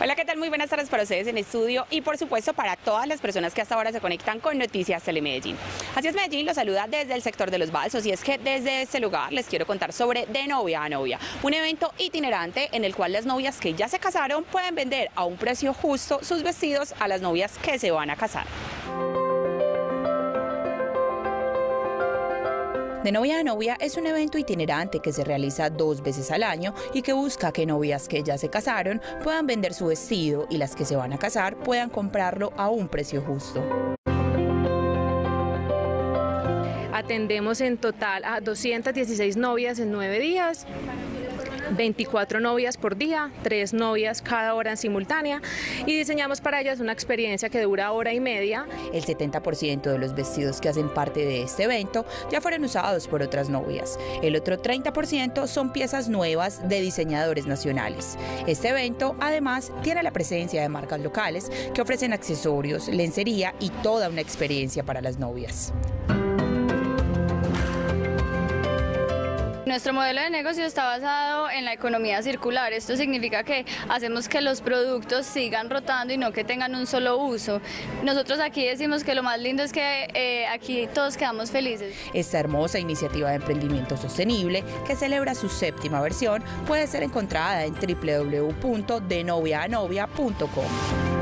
Hola, ¿qué tal? Muy buenas tardes para ustedes en estudio y por supuesto para todas las personas que hasta ahora se conectan con Noticias Telemedellín. Así es, Medellín los saluda desde el sector de Los Balsos y es que desde este lugar les quiero contar sobre De Novia a Novia, un evento itinerante en el cual las novias que ya se casaron pueden vender a un precio justo sus vestidos a las novias que se van a casar. De Novia a Novia es un evento itinerante que se realiza 2 veces al año y que busca que novias que ya se casaron puedan vender su vestido y las que se van a casar puedan comprarlo a un precio justo. Atendemos en total a 216 novias en 9 días. 24 novias por día, 3 novias cada hora en simultánea, y diseñamos para ellas una experiencia que dura hora y media. El 70% de los vestidos que hacen parte de este evento ya fueron usados por otras novias. El otro 30% son piezas nuevas de diseñadores nacionales. Este evento además tiene la presencia de marcas locales que ofrecen accesorios, lencería y toda una experiencia para las novias. Nuestro modelo de negocio está basado en la economía circular. Esto significa que hacemos que los productos sigan rotando y no que tengan un solo uso. Nosotros aquí decimos que lo más lindo es que aquí todos quedamos felices. Esta hermosa iniciativa de emprendimiento sostenible, que celebra su 7ª versión, puede ser encontrada en www.denoviaanovia.com.